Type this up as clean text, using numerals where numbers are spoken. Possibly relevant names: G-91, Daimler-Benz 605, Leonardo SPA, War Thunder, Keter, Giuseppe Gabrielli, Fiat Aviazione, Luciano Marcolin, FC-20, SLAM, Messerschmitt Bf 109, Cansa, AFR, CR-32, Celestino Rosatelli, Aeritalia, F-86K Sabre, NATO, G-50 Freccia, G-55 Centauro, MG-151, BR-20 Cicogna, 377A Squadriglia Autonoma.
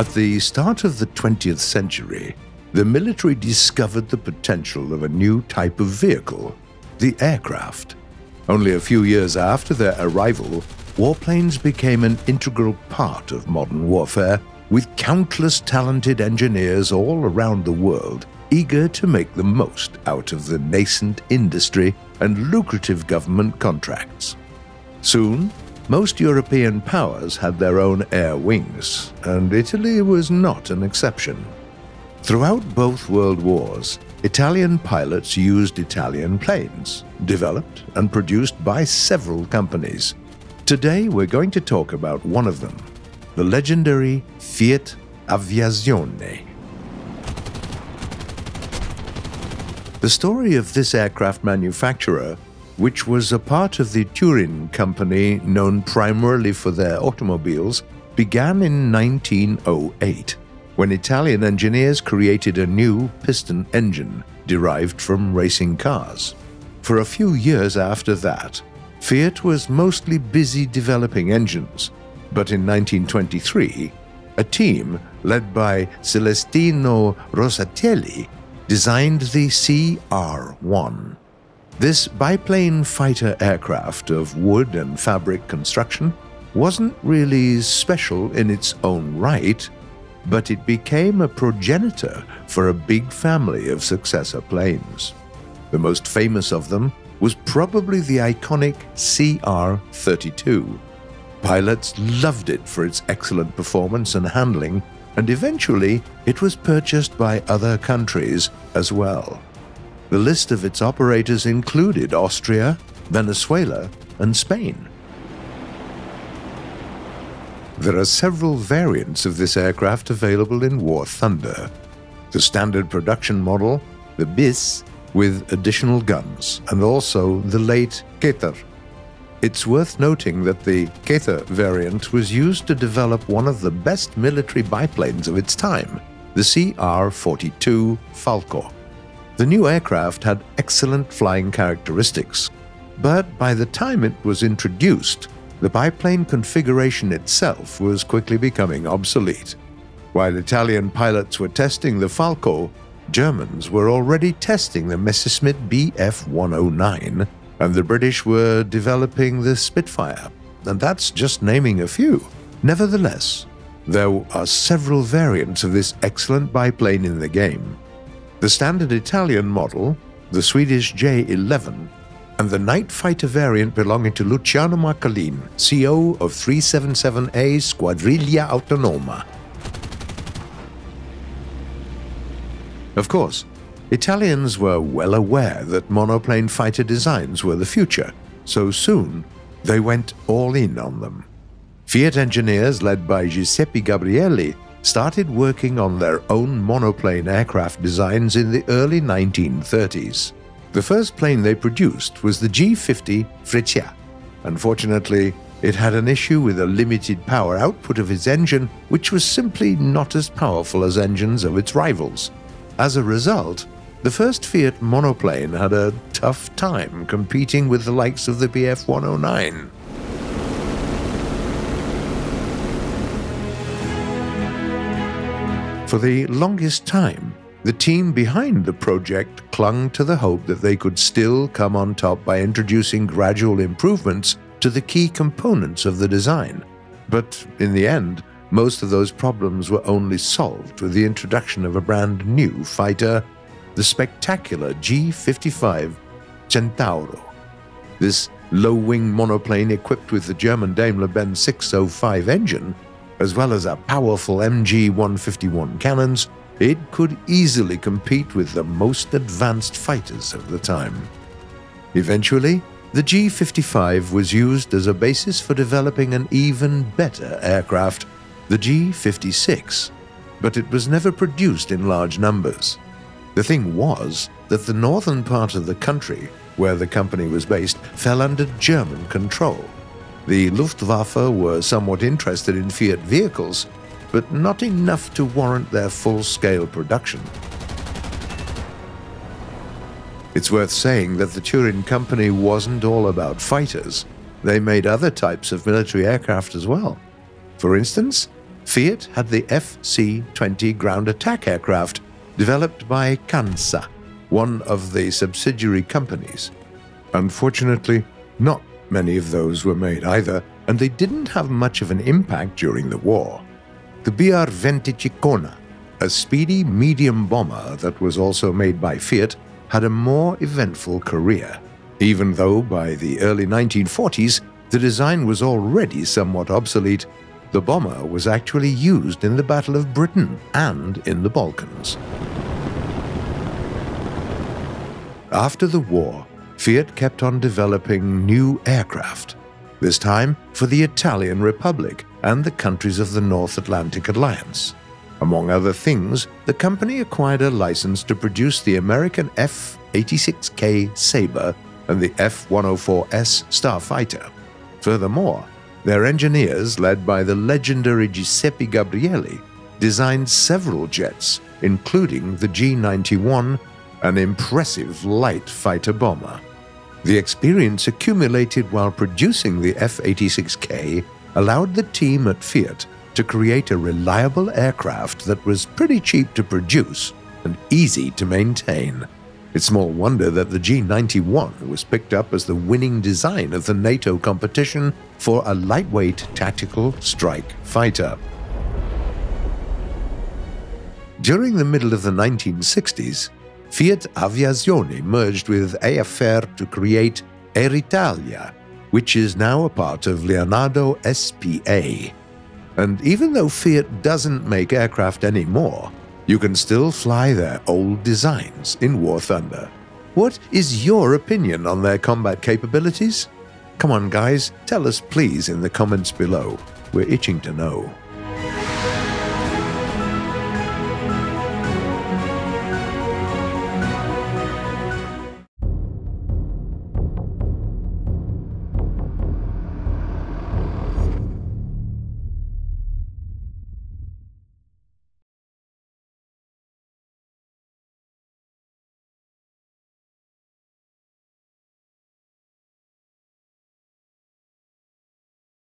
At the start of the 20th century, the military discovered the potential of a new type of vehicle, the aircraft. Only a few years after their arrival, warplanes became an integral part of modern warfare, with countless talented engineers all around the world eager to make the most out of the nascent industry and lucrative government contracts. Soon, most European powers had their own air wings, and Italy was not an exception. Throughout both world wars, Italian pilots used Italian planes, developed and produced by several companies. Today we're going to talk about one of them, the legendary Fiat Aviazione. The story of this aircraft manufacturer, which was a part of the Turin company known primarily for their automobiles, began in 1908. When Italian engineers created a new piston engine derived from racing cars. For a few years after that, Fiat was mostly busy developing engines, but in 1923, a team led by Celestino Rosatelli designed the CR-1. This biplane fighter aircraft of wood and fabric construction wasn't really special in its own right, but it became a progenitor for a big family of successor planes. The most famous of them was probably the iconic CR-32. Pilots loved it for its excellent performance and handling, and eventually it was purchased by other countries as well. The list of its operators included Austria, Venezuela, and Spain. There are several variants of this aircraft available in War Thunder. The standard production model, the BIS, with additional guns, and also the late Keter. It's worth noting that the Keter variant was used to develop one of the best military biplanes of its time, the CR-42 Falco. The new aircraft had excellent flying characteristics, but by the time it was introduced, the biplane configuration itself was quickly becoming obsolete. While Italian pilots were testing the Falco, Germans were already testing the Messerschmitt Bf 109, and the British were developing the Spitfire, and that's just naming a few. Nevertheless, there are several variants of this excellent biplane in the game. The standard Italian model, the Swedish J11, and the night fighter variant belonging to Luciano Marcolin, CO of 377A Squadriglia Autonoma. Of course, Italians were well aware that monoplane fighter designs were the future, so soon they went all in on them. Fiat engineers led by Giuseppe Gabrielli started working on their own monoplane aircraft designs in the early 1930s. The first plane they produced was the G-50 Freccia. Unfortunately, it had an issue with a limited power output of its engine, which was simply not as powerful as engines of its rivals. As a result, the first Fiat monoplane had a tough time competing with the likes of the Bf 109. For the longest time, the team behind the project clung to the hope that they could still come on top by introducing gradual improvements to the key components of the design. But in the end, most of those problems were only solved with the introduction of a brand new fighter, the spectacular G-55 Centauro. This low-wing monoplane equipped with the German Daimler-Benz 605 engine, as well as a powerful MG-151 cannons, it could easily compete with the most advanced fighters of the time. Eventually, the G-55 was used as a basis for developing an even better aircraft, the G-56, but it was never produced in large numbers. The thing was that the northern part of the country, where the company was based, fell under German control. The Luftwaffe were somewhat interested in Fiat vehicles, but not enough to warrant their full-scale production. It's worth saying that the Turin company wasn't all about fighters. They made other types of military aircraft as well. For instance, Fiat had the FC-20 ground attack aircraft developed by Cansa, one of the subsidiary companies. Unfortunately, not many of those were made either, and they didn't have much of an impact during the war. The BR-20 Cicogna, a speedy medium bomber that was also made by Fiat, had a more eventful career, even though by the early 1940s the design was already somewhat obsolete. The bomber was actually used in the Battle of Britain and in the Balkans. After the war, Fiat kept on developing new aircraft, this time for the Italian Republic and the countries of the North Atlantic Alliance. Among other things, the company acquired a license to produce the American F-86K Sabre and the F-104S Starfighter. Furthermore, their engineers, led by the legendary Giuseppe Gabrielli, designed several jets, including the G-91, an impressive light fighter bomber. The experience accumulated while producing the F-86K allowed the team at Fiat to create a reliable aircraft that was pretty cheap to produce and easy to maintain. It's small wonder that the G-91 was picked up as the winning design of the NATO competition for a lightweight tactical strike fighter. During the middle of the 1960s, Fiat Aviazione merged with AFR to create Aeritalia, which is now a part of Leonardo SPA. And even though Fiat doesn't make aircraft anymore, you can still fly their old designs in War Thunder. What is your opinion on their combat capabilities? Come on guys, tell us please in the comments below. We're itching to know.